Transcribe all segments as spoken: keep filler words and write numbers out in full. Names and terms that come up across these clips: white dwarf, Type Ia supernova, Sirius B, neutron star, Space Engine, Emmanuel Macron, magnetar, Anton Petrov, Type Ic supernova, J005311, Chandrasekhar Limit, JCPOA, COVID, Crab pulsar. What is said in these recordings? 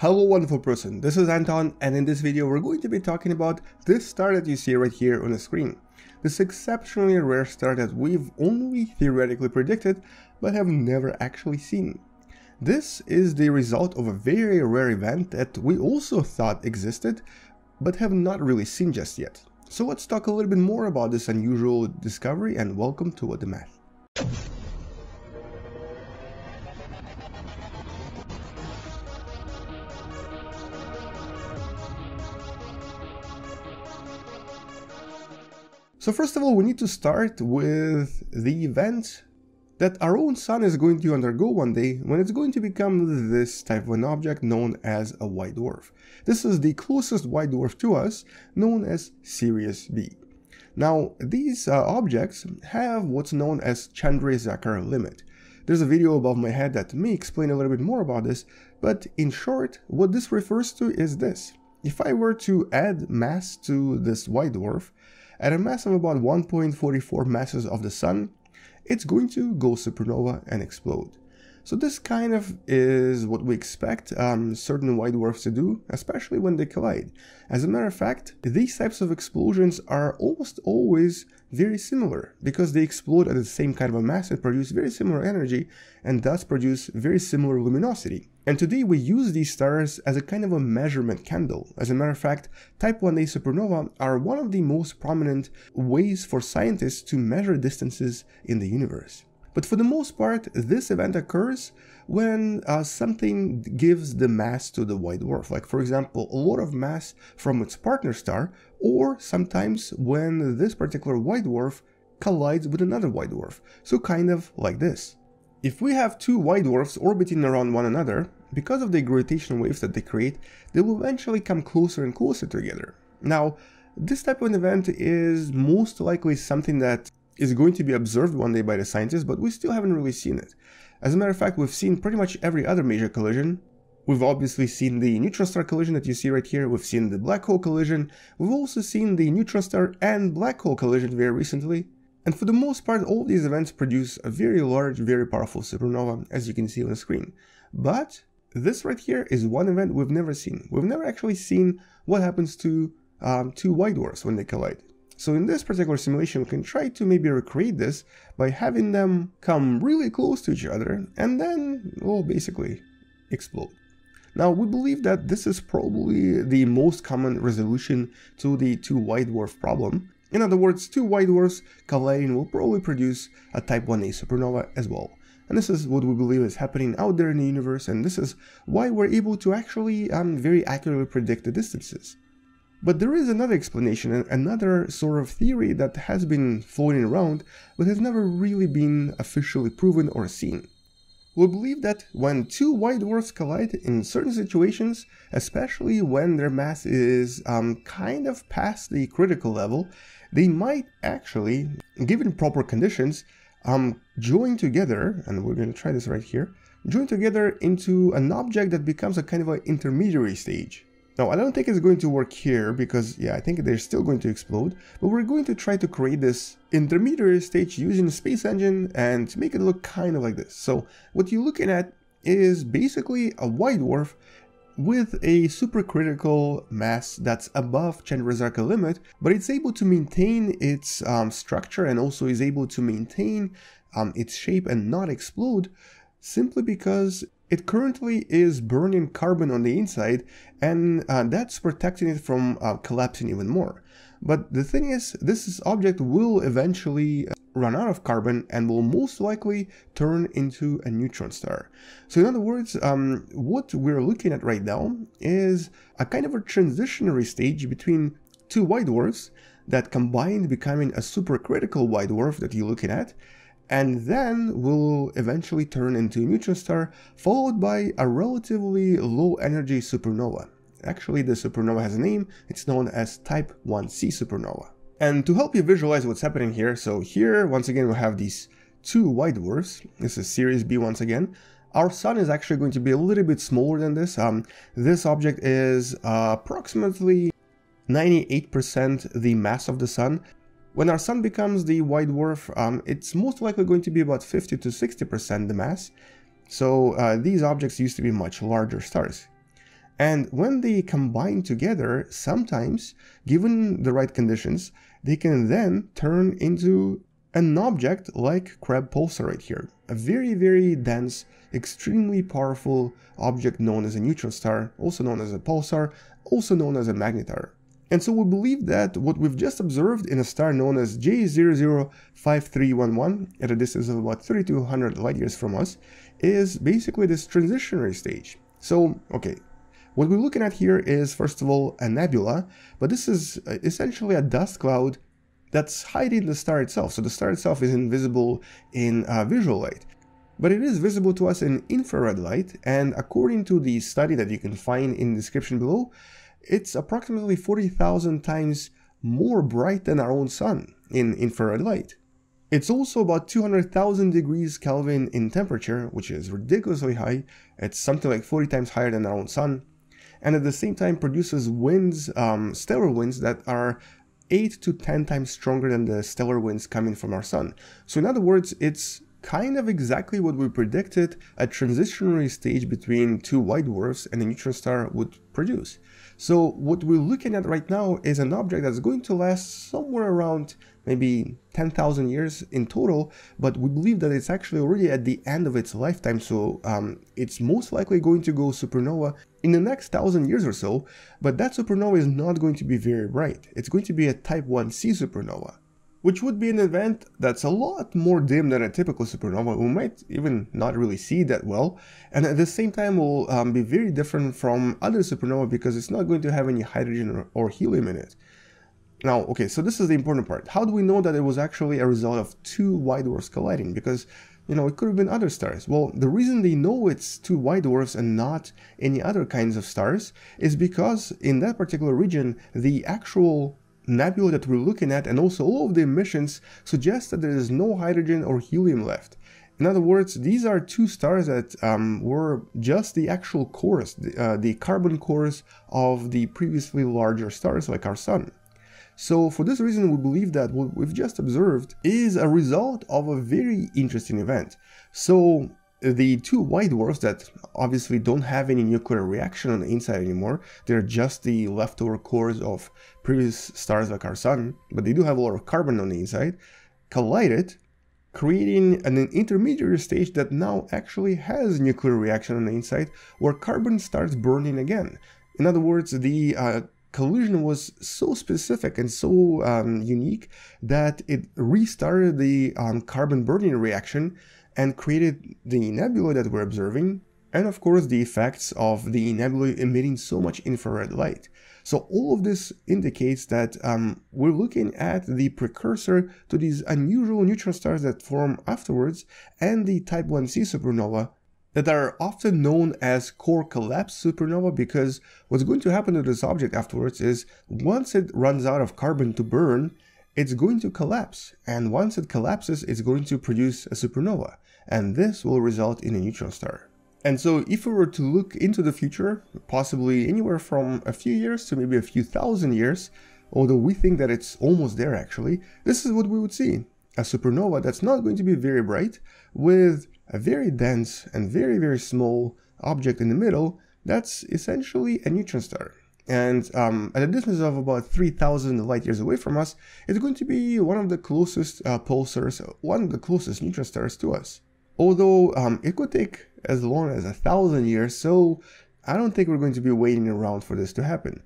Hello wonderful person, this is Anton, and in this video we're going to be talking about this star that you see right here on the screen. This exceptionally rare star that we've only theoretically predicted, but have never actually seen. This is the result of a very rare event that we also thought existed, but have not really seen just yet. So let's talk a little bit more about this unusual discovery, and welcome to What the Math. So first of all, we need to start with the event that our own sun is going to undergo one day when it's going to become this type of an object known as a white dwarf. This is the closest white dwarf to us, known as Sirius B. Now, these uh, objects have what's known as Chandrasekhar Limit. There's a video above my head that may explain a little bit more about this, but in short, what this refers to is this. If I were to add mass to this white dwarf, at a mass of about one point four four masses of the sun, it's going to go supernova and explode. So this kind of is what we expect um, certain white dwarfs to do, especially when they collide. As a matter of fact, these types of explosions are almost always very similar, because they explode at the same kind of a mass and produce very similar energy, and thus produce very similar luminosity. And today we use these stars as a kind of a measurement candle. As a matter of fact, Type Ia supernova are one of the most prominent ways for scientists to measure distances in the universe. But for the most part, this event occurs when uh, something gives the mass to the white dwarf. Like for example, a lot of mass from its partner star, or sometimes when this particular white dwarf collides with another white dwarf. So kind of like this. If we have two white dwarfs orbiting around one another, because of the gravitational waves that they create, they will eventually come closer and closer together. Now, this type of an event is most likely something that is going to be observed one day by the scientists, but we still haven't really seen it. As a matter of fact, we've seen pretty much every other major collision. We've obviously seen the neutron star collision that you see right here, we've seen the black hole collision, we've also seen the neutron star and black hole collision very recently. And for the most part, all these events produce a very large, very powerful supernova, as you can see on the screen. But this right here is one event we've never seen. We've never actually seen what happens to um, two white dwarfs when they collide. So in this particular simulation, we can try to maybe recreate this by having them come really close to each other and then, well, basically explode. Now, we believe that this is probably the most common resolution to the two white dwarf problem. In other words, two white dwarfs colliding will probably produce a Type Ia supernova as well. And this is what we believe is happening out there in the universe, and this is why we're able to actually um, very accurately predict the distances. But there is another explanation, and another sort of theory that has been floating around, but has never really been officially proven or seen. We believe that when two white dwarfs collide in certain situations, especially when their mass is um, kind of past the critical level, they might actually, given proper conditions, um, join together, and we're going to try this right here, join together into an object that becomes a kind of an intermediary stage. Now, I don't think it's going to work here because, yeah, I think they're still going to explode, but we're going to try to create this intermediary stage using Space Engine and make it look kind of like this. So what you're looking at is basically a white dwarf with a supercritical mass that's above Chandrasekhar limit, but it's able to maintain its um, structure and also is able to maintain um, its shape and not explode simply because it currently is burning carbon on the inside, and uh, that's protecting it from uh, collapsing even more. But the thing is, this object will eventually run out of carbon and will most likely turn into a neutron star. So in other words, um, what we're looking at right now is a kind of a transitionary stage between two white dwarfs that combined becoming a supercritical white dwarf that you're looking at, and then will eventually turn into a neutron star, followed by a relatively low-energy supernova. Actually, the supernova has a name, it's known as Type Ia supernova. And to help you visualize what's happening here, so here, once again, we have these two white dwarfs. This is Sirius B once again. Our sun is actually going to be a little bit smaller than this. Um, this object is uh, approximately ninety-eight percent the mass of the sun. When our sun becomes the white dwarf, um, it's most likely going to be about fifty to sixty percent the mass, so uh, these objects used to be much larger stars. And when they combine together, sometimes, given the right conditions, they can then turn into an object like Crab pulsar right here, a very, very dense, extremely powerful object known as a neutron star, also known as a pulsar, also known as a magnetar. And so we believe that what we've just observed in a star known as J zero zero five three one one, at a distance of about thirty-two hundred light-years from us, is basically this transitionary stage. So, okay, what we're looking at here is, first of all, a nebula, but this is essentially a dust cloud that's hiding the star itself. So the star itself is invisible in uh, visual light, but it is visible to us in infrared light, and according to the study that you can find in the description below, it's approximately forty thousand times more bright than our own sun in infrared light. It's also about two hundred thousand degrees Kelvin in temperature, which is ridiculously high. It's something like forty times higher than our own sun. And at the same time produces winds, um, stellar winds that are eight to ten times stronger than the stellar winds coming from our sun. So in other words, it's kind of exactly what we predicted a transitionary stage between two white dwarfs and a neutron star would produce. So what we're looking at right now is an object that's going to last somewhere around maybe ten thousand years in total, but we believe that it's actually already at the end of its lifetime, so um, it's most likely going to go supernova in the next thousand years or so, but that supernova is not going to be very bright. It's going to be a type one C supernova, which would be an event that's a lot more dim than a typical supernova. We might even not really see that well, and at the same time will um, be very different from other supernova because it's not going to have any hydrogen or, or helium in it. Now, okay, so this is the important part. How do we know that it was actually a result of two white dwarfs colliding? Because, you know, it could have been other stars. Well, the reason they know it's two white dwarfs and not any other kinds of stars is because in that particular region, the actual nebula that we're looking at and also all of the emissions suggest that there is no hydrogen or helium left. In other words, these are two stars that um, were just the actual cores, the, uh, the carbon cores of the previously larger stars like our sun. So for this reason, we believe that what we've just observed is a result of a very interesting event. So the two white dwarfs that obviously don't have any nuclear reaction on the inside anymore, they're just the leftover cores of previous stars like our sun, but they do have a lot of carbon on the inside, collided, creating an intermediary stage that now actually has nuclear reaction on the inside, where carbon starts burning again. In other words, the uh, collision was so specific and so um, unique that it restarted the um, carbon burning reaction and created the nebula that we're observing, and of course the effects of the nebula emitting so much infrared light. So all of this indicates that um, we're looking at the precursor to these unusual neutron stars that form afterwards and the type one C supernova that are often known as core collapse supernova, because what's going to happen to this object afterwards is once it runs out of carbon to burn, it's going to collapse, and once it collapses, it's going to produce a supernova, and this will result in a neutron star. And so if we were to look into the future, possibly anywhere from a few years to maybe a few thousand years, although we think that it's almost there actually, this is what we would see. A supernova that's not going to be very bright, with a very dense and very, very small object in the middle that's essentially a neutron star. And um, at a distance of about three thousand light-years away from us, it's going to be one of the closest uh, pulsars, one of the closest neutron stars to us. Although um, it could take as long as a thousand years, so I don't think we're going to be waiting around for this to happen.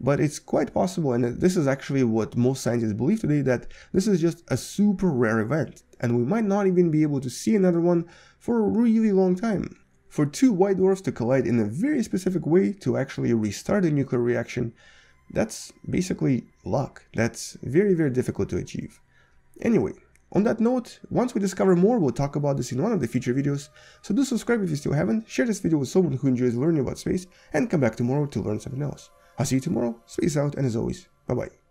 But it's quite possible, and this is actually what most scientists believe today, that this is just a super rare event, and we might not even be able to see another one for a really long time. For two white dwarfs to collide in a very specific way to actually restart a nuclear reaction, that's basically luck. That's very, very difficult to achieve. Anyway, on that note, once we discover more, we'll talk about this in one of the future videos, so do subscribe if you still haven't, share this video with someone who enjoys learning about space, and come back tomorrow to learn something else. I'll see you tomorrow, space out, and as always, bye-bye.